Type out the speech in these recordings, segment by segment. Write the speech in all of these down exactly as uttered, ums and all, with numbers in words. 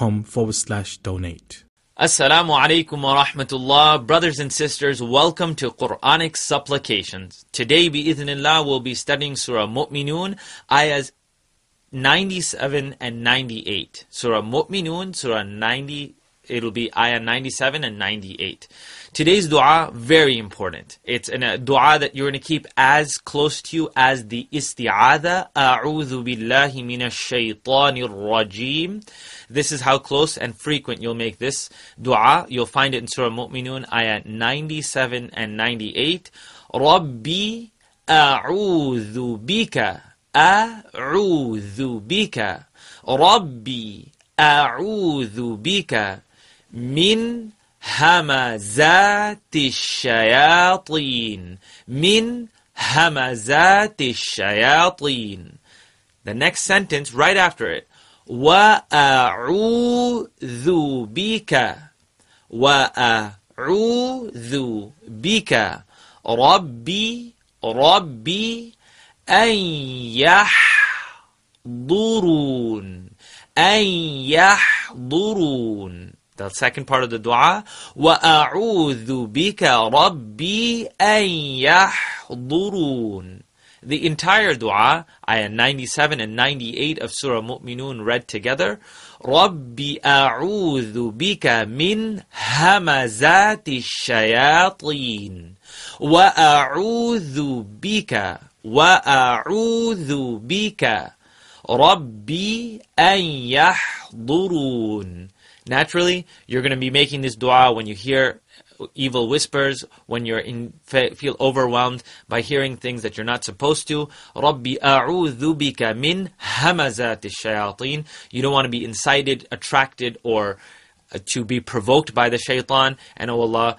patreon.com forward slash donate. Assalamu alaikum wa rahmatullah. Brothers and sisters, welcome to Quranic Supplications. Today, bi'ithnillah, we'll be studying Surah Mu'minun, ayahs ninety-seven and ninety-eight. Surah Mu'minun, Surah ninety, it'll be ayah ninety-seven and ninety-eight. Today's dua, very important. It's a dua that you're going to keep as close to you as the Isti'adah. A'udhu billahi minash shaytanir rajim. This is how close and frequent you'll make this dua. You'll find it in Surah Mu'minun, ayah ninety-seven and ninety-eight. Rabbi a'udhu bika. A'udhu bika. Rabbi a'udhu bika. Min hamazati shayateen. Min hamazati shayateen. The next sentence right after it. Wa a'udhu bika. Wa a'udhu bika. Rabbi, Rabbi. أن يحضرون. أن يحضرون. The second part of the dua. وأعوذ بك ربي أن يحضرون. The entire dua, ayah ninety-seven and ninety-eight of Surah Mu'minun read together. رَبِّ أَعُوذُ بِكَ مِنْ هَمَزَاتِ الشَّيَاطِينَ وَأَعُوذُ بِكَ وَأَعُوذُ بِكَ رَبِّي أَنْ يَحْضُرُونَ. Naturally, you're going to be making this dua when you hear evil whispers, when you're in, feel overwhelmed by hearing things that you're not supposed to. رَبِّي أَعُوذُ بِكَ مِنْ هَمَزَاتِ الشَّيَاطِينَ. You don't want to be incited, attracted, or to be provoked by the shaitan. And oh Allah,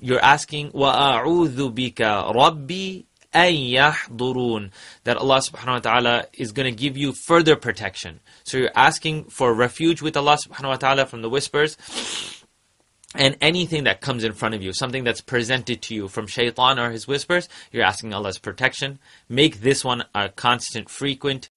you're asking, وَأَعُوذُ بِكَ رَبِّي أَن يَحْضُرُونَ, that Allah subhanahu wa ta'ala is going to give you further protection. So you're asking for refuge with Allah subhanahu wa ta'ala from the whispers and anything that comes in front of you, something that's presented to you from shaitan or his whispers. You're asking Allah's protection. Make this one a constant, frequent.